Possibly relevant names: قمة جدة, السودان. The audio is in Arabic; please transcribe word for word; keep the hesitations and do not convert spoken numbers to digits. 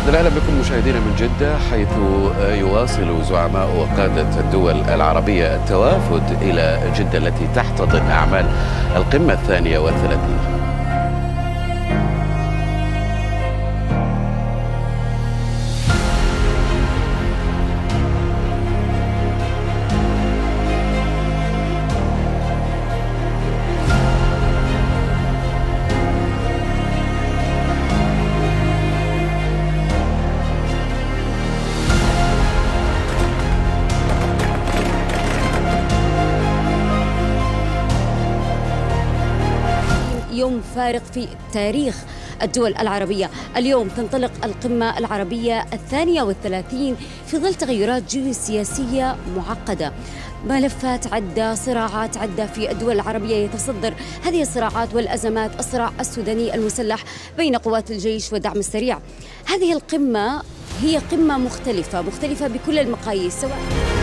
اهلا بكم مشاهدينا من جدة، حيث يواصل زعماء وقادة الدول العربية التوافد إلى جدة التي تحتضن أعمال القمة الثانية والثلاثين. يوم فارق في تاريخ الدول العربية. اليوم تنطلق القمة العربية الثانية والثلاثين في ظل تغيرات جيوسياسية معقدة، ملفات عدة، صراعات عدة في الدول العربية يتصدر هذه الصراعات والأزمات الصراع السوداني المسلح بين قوات الجيش والدعم السريع. هذه القمة هي قمة مختلفة مختلفة بكل المقاييس، سواء